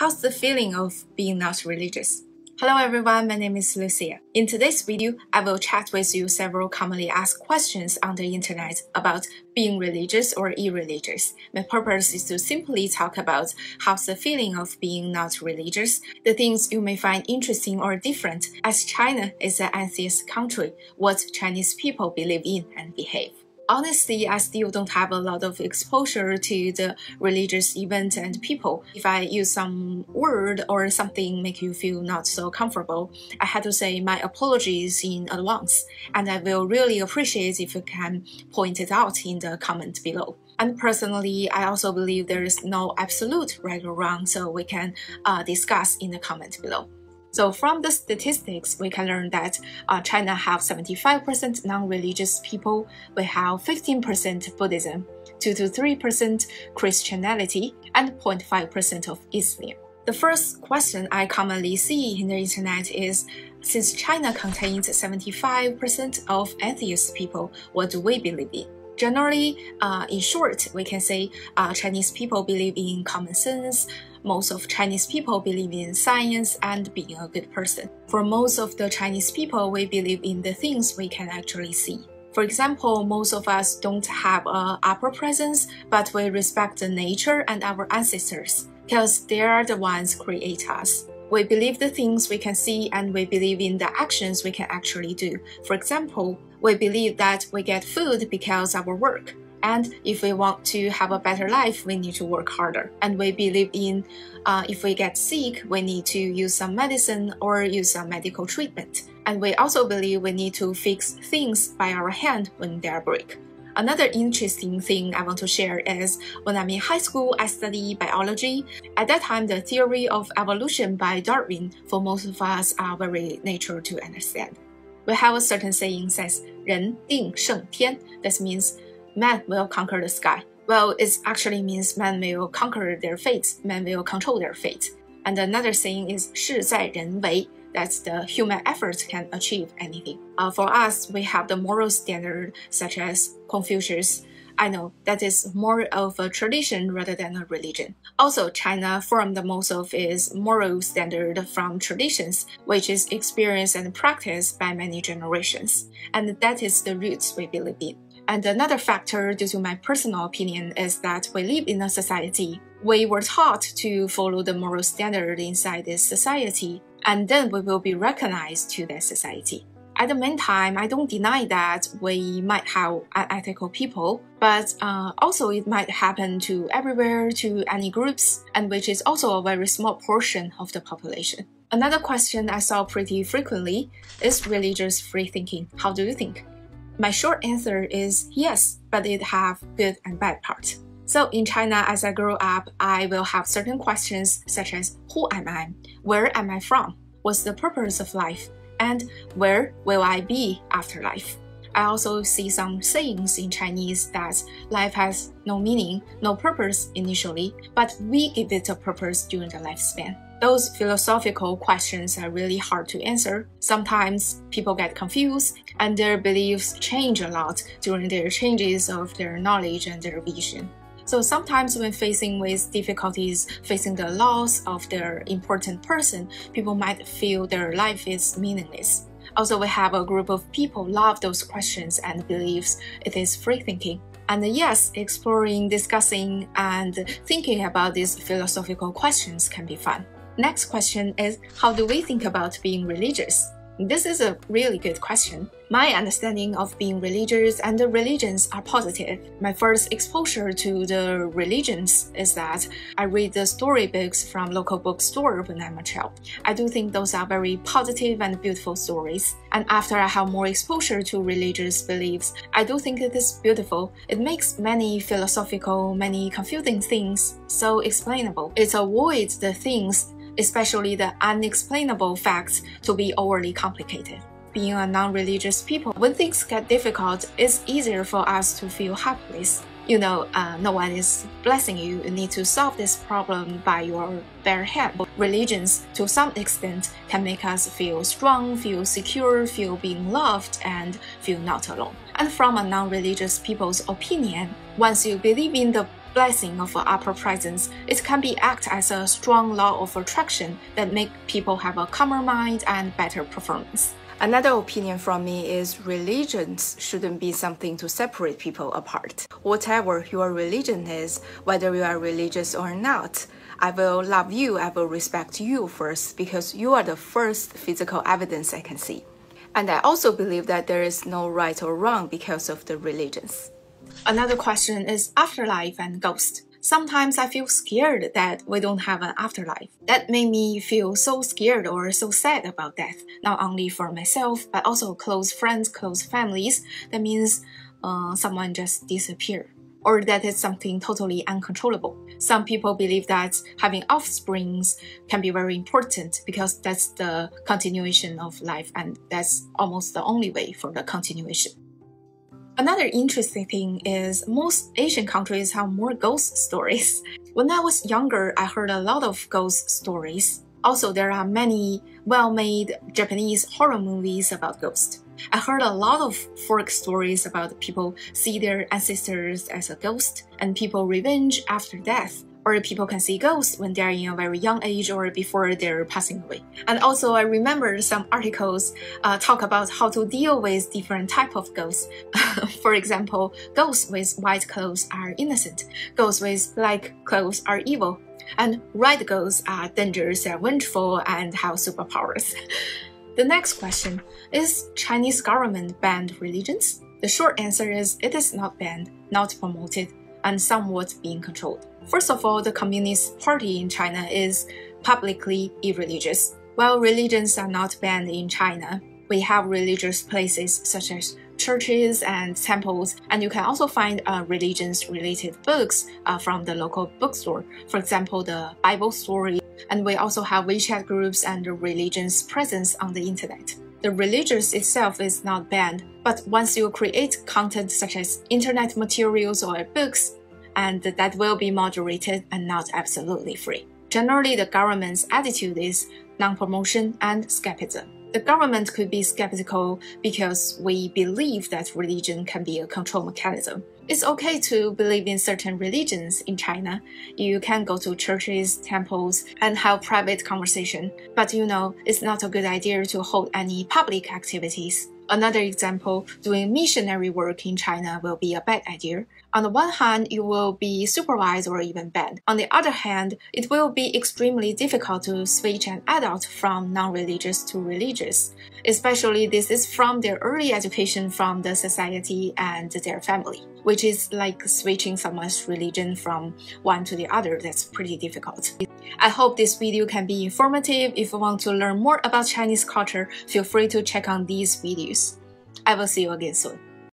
How's the feeling of being not religious? Hello everyone, my name is Lucia. In today's video, I will chat with you several commonly asked questions on the internet about being religious or irreligious. My purpose is to simply talk about how's the feeling of being not religious, the things you may find interesting or different, as China is an atheist country, what Chinese people believe in and behave. Honestly, I still don't have a lot of exposure to the religious event and people. If I use some word or something make you feel not so comfortable, I had to say my apologies in advance, and I will really appreciate if you can point it out in the comment below. And personally, I also believe there is no absolute right or wrong, so we can discuss in the comment below. So from the statistics, we can learn that China have 75% non-religious people, we have 15% Buddhism, 2 to 3% Christianity, and 0.5% of Islam. The first question I commonly see in the internet is, since China contains 75% of atheist people, what do we believe in? Generally, in short, we can say Chinese people believe in common sense. Most of Chinese people believe in science and being a good person. For most of the Chinese people, we believe in the things we can actually see. For example, most of us don't have an upper presence, but we respect the nature and our ancestors, because they are the ones who create us. We believe the things we can see, and we believe in the actions we can actually do. For example, we believe that we get food because of our work, and if we want to have a better life, we need to work harder. And we believe in if we get sick, we need to use some medicine or use some medical treatment. And we also believe we need to fix things by our hand when they break. Another interesting thing I want to share is, when I'm in high school, I study biology. At that time, the theory of evolution by Darwin for most of us are very natural to understand. We have a certain saying says, 人定胜天. That means man will conquer the sky. Well, it actually means man will conquer their fate, man will control their fate. And another saying is 事在人为. That's the human effort can achieve anything. For us, we have the moral standard such as Confucius. I know that is more of a tradition rather than a religion. Also, China formed most of its moral standard from traditions, which is experienced and practiced by many generations. And that is the roots we believe in. And another factor, due to my personal opinion, is that we live in a society. We were taught to follow the moral standard inside this society, and then we will be recognized to that society. At the meantime, I don't deny that we might have unethical people, but also it might happen to everywhere, to any groups, and which is also a very small portion of the population. Another question I saw pretty frequently is religious free thinking. How do you think? My short answer is yes, but it have good and bad parts. So in China, as I grow up, I will have certain questions such as who am I, where am I from, what's the purpose of life, and where will I be after life. I also see some sayings in Chinese that life has no meaning, no purpose initially, but we give it a purpose during the lifespan. Those philosophical questions are really hard to answer. Sometimes people get confused and their beliefs change a lot during their changes of their knowledge and their vision. So sometimes when facing with difficulties, facing the loss of their important person, people might feel their life is meaningless. Also, we have a group of people love those questions and believes it is free thinking. And yes, exploring, discussing, and thinking about these philosophical questions can be fun. Next question is, how do we think about being religious? This is a really good question. My understanding of being religious and the religions are positive. My first exposure to the religions is that I read the storybooks from local bookstore when I'm a child. I do think those are very positive and beautiful stories. And after I have more exposure to religious beliefs, I do think it is beautiful. It makes many philosophical, many confusing things so explainable. It avoids the things, especially the unexplainable facts, to be overly complicated. Being a non-religious people, when things get difficult, it's easier for us to feel helpless. You know, no one is blessing you. You need to solve this problem by your bare hand. Religions, to some extent, can make us feel strong, feel secure, feel being loved, and feel not alone. And from a non-religious people's opinion, once you believe in the blessing of upper presence, it can be act as a strong law of attraction that make people have a calmer mind and better performance. Another opinion from me is religions shouldn't be something to separate people apart. Whatever your religion is, whether you are religious or not, I will love you, I will respect you first, because you are the first physical evidence I can see. And I also believe that there is no right or wrong because of the religions. Another question is afterlife and ghosts. Sometimes I feel scared that we don't have an afterlife. That made me feel so scared or so sad about death, not only for myself, but also close friends, close families. That means someone just disappeared, or that is something totally uncontrollable. Some people believe that having offsprings can be very important because that's the continuation of life, and that's almost the only way for the continuation. Another interesting thing is most Asian countries have more ghost stories. When I was younger, I heard a lot of ghost stories. Also, there are many well-made Japanese horror movies about ghosts. I heard a lot of folk stories about people see their ancestors as a ghost and people revenge after death, or people can see ghosts when they are in a very young age or before they're passing away. And also I remember some articles talk about how to deal with different type of ghosts. For example, ghosts with white clothes are innocent, ghosts with black clothes are evil, and red ghosts are dangerous, are vengeful, and have superpowers. The next question, is Chinese government banned religions? The short answer is it is not banned, not promoted, and somewhat being controlled. First of all, the Communist Party in China is publicly irreligious. While religions are not banned in China, we have religious places such as churches and temples, and you can also find religions-related books from the local bookstore, for example, the Bible story. And we also have WeChat groups and religions presence on the internet. The religious itself is not banned, but once you create content such as internet materials or books, and that will be moderated and not absolutely free. Generally, the government's attitude is non-promotion and skepticism. The government could be skeptical because we believe that religion can be a control mechanism. It's okay to believe in certain religions in China. You can go to churches, temples, and have private conversation. But you know, it's not a good idea to hold any public activities. Another example, doing missionary work in China will be a bad idea. On the one hand, you will be supervised or even banned. On the other hand, it will be extremely difficult to switch an adult from non-religious to religious, especially this is from their early education from the society and their family, which is like switching someone's religion from one to the other. That's pretty difficult. I hope this video can be informative. If you want to learn more about Chinese culture, feel free to check on these videos. I will see you again soon.